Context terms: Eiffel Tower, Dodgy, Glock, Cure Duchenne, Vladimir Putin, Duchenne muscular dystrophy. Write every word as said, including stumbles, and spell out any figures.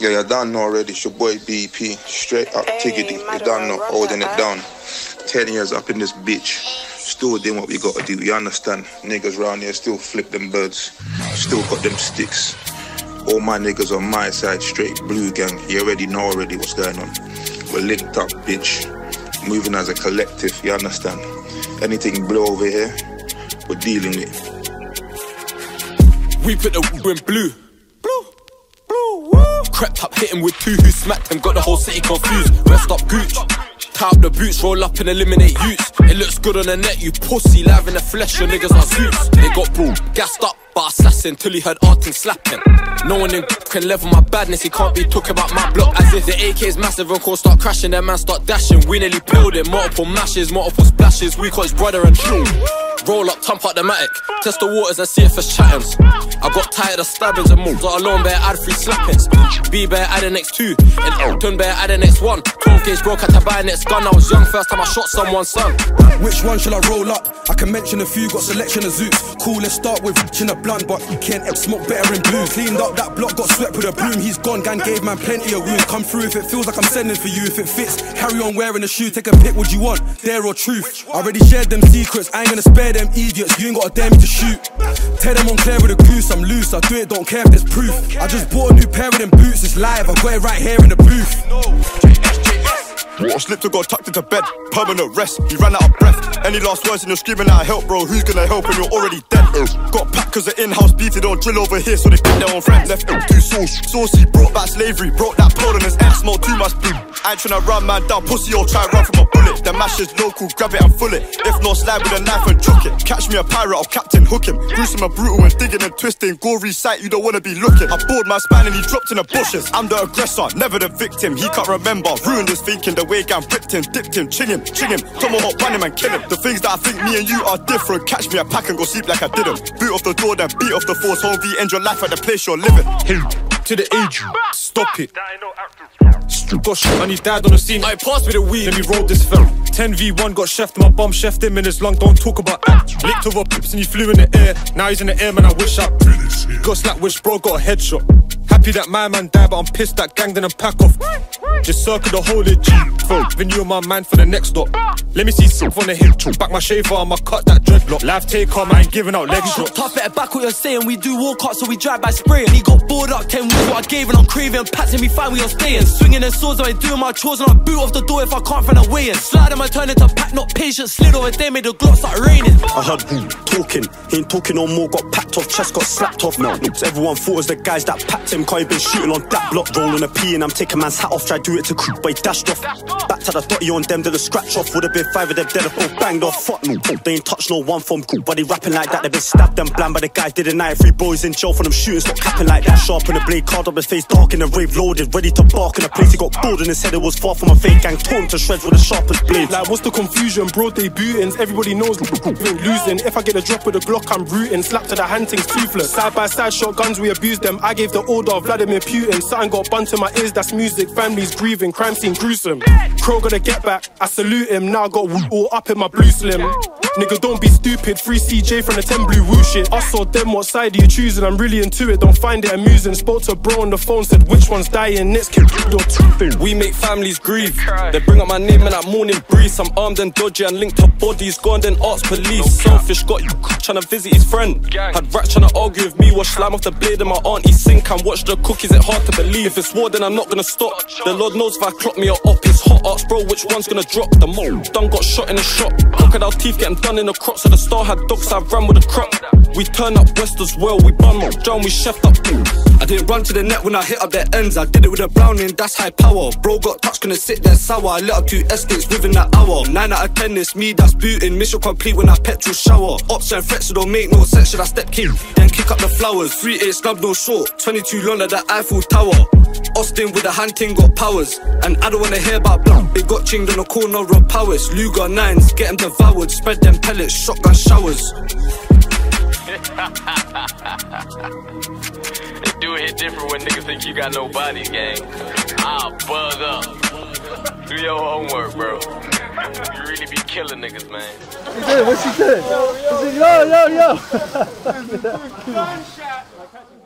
Yeah, you done know already. It's your boy B P, straight up tiggity. You done know, holding it down. Ten years up in this bitch, still doing what we gotta do. You understand? Niggas round here still flip them birds, still got them sticks. All my niggas on my side, straight blue gang. You already know already what's going on. We're linked up, bitch. Moving as a collective, you understand? Anything blue over here, we're dealing with. We put the w in blue. Blue, blue, woo. Crept up, hit him with two who smacked him, got the whole city confused. Rest up, gooch. Tie up the boots, roll up and eliminate youths. It looks good on the net, you pussy. Live in the flesh, your niggas are suits. They got bro, gassed up by assassin till he heard Artin slapping. No one in can level my badness, he can't be talking about my block as if the A K's massive and calls start crashing, their man start dashing. We nearly peeled him, multiple mashes, multiple splashes. We caught his brother and shoot. Roll up, thump out the matic, test the waters and see if it's chattings. I got tired of stabbings and moves, not alone, bear add three slappings. B bear add the next two, and Elton bear add the next one. twelve gauge broke, had to buy next gun. I was young, first time I shot someone's son. Which one shall I roll up? I can mention a few, got selection of zoots. Cool, let's start with reaching a blunt, but you can't smoke better in blue. Cleaned up that block, got swept with a broom, he's gone, gang gave man plenty of wounds. Come through if it feels like I'm sending for you, if it fits, carry on wearing a shoe, take a pick, what you want, dare or truth. I already shared them secrets, I ain't gonna spare them idiots, you ain't got a damn to shoot. Tell them I'm clear with a goose, I'm loose, I do it, don't care if there's proof. I just bought a new pair of them boots, it's live, I got it right here in the booth. I slipped and got tucked into bed, permanent rest, he ran out of breath. Any last words and you're screaming out help bro, who's gonna help when you're already dead? Got packed cause the in-house beef, they don't drill over here, so they pick their own friends. Left too sauce, saucy, brought back slavery, broke that pole and his ex smelled too much blue. I ain't tryna run man down, pussy or try run from a bullet. The mash is local, grab it and full it. If not, slide with a knife and chuck it. Catch me a pirate, I'll captain hook him. Gruesome and brutal and digging and twisting, gory sight, you don't wanna be looking. I bored my spine and he dropped in the bushes. I'm the aggressor, never the victim, he can't remember. Ruined his thinking, the way gang ripped him, dipped him, ching him, ching him. Tomahawk, run him and kill him. The things that I think me and you are different. Catch me a pack and go sleep like I did him. Boot off the door, then beat off the force. Whole re-end your life at the place you're living. Hill to the age, stop it. Gosh, and he died on the scene. I passed with the weed, then we rolled this film. ten v one got chefed, my bum chefed him in his lung. Don't talk about act. Licked over pips and he flew in the air. Now he's in the air, man, I wish I got slapped, wish bro got a headshot. Happy that my man died, but I'm pissed that gang didn't pack off. Just circle the holy G. Folk, been you and my man for the next stop. Let me see silk on the hip, back my shaver, I'ma cut that dreadlock. Life take on, I ain't giving out leg shots. Tough, better back what you're saying, we do walk up so we drive by spraying. He got bored up, ten weeks what I gave and I'm craving. Pats and we fight, we on staying. Swinging their swords, I ain't doing my chores and I boot off the door if I can't find a way in. Slide him, I turn into pack, not patient. Slid over there, made the glock start raining. I heard who talking, he ain't talking no more, got packed off, chest got slapped off now. Looks everyone thought it was the guys that packed him. Can't even been shooting on that block, rolling a P and I'm taking man's hat off. Try do it to creep, but he dashed off. Back to the dotty on them, did a scratch off. Would have been five of them dead, all banged off. Fuck no, they ain't touched no one from group, but they rapping like that. They been stabbed and bland, but the guy did a night. Three boys in jail for them shooting, stop capping like that. Sharp in the blade, card up his face, dark in the rave, loaded, ready to bark in the place. He got bored in his head, it was far from a fake gang, torn to shreds with the sharpest blade. Like what's the confusion, bro? They bootings, everybody knows ain't losing. If I get a drop with the Glock, I'm rooting. Slap to the hand, things toothless. Side by side, shotguns, we abuse them. I gave the order. Vladimir Putin, something got bunt in my ears, that's music. Families grieving, crime scene gruesome. Crow gotta get back, I salute him. Now I got woo all up in my blue slim. Nigga, don't be stupid, free C J from the ten blue woo shit. Us or them, what side are you choosing? I'm really into it, don't find it amusing. Spoke to bro on the phone, said which one's dying, next kid or two. We make families grieve, they bring up my name in that morning breeze. I'm armed and dodgy and linked to bodies, gone then ask police. Selfish, got you trying to visit his friend. Had rats trying to argue with me, wash slime off the blade in my auntie's sink and watch the cookies, it's hard to believe. If it's war, then I'm not gonna stop. The Lord knows if I clock me or up. It's hot arts, bro, which one's gonna drop? The mole done got shot in the shop. Crocodile teeth getting done in the crop. So the star had dogs, I ran with a crop. We turn up west as well, we bun up John, we chef up. I didn't run to the net when I hit up their ends. I did it with a browning, that's high power. Bro got touched, gonna sit there sour. I lit up two estates within that hour. Nine out of ten, it's me that's booting. Mission complete when I petrol shower. Ops and threats, so don't make no sense. Should I step king, then kick up the flowers? Three eight snub, no short, twenty-two under the Eiffel Tower. Austin with a hand ting got powers, and I don't wanna hear about blunt. They got chinged on the corner of powers. Luger nines, get them devoured, spread them pellets, shotgun showers. They do it different when niggas think you got no body, gang. I'll buzz up. Do your homework, bro. You really be killing niggas, man. What's he doing? What's he doing? Yo, yo, yo, yo.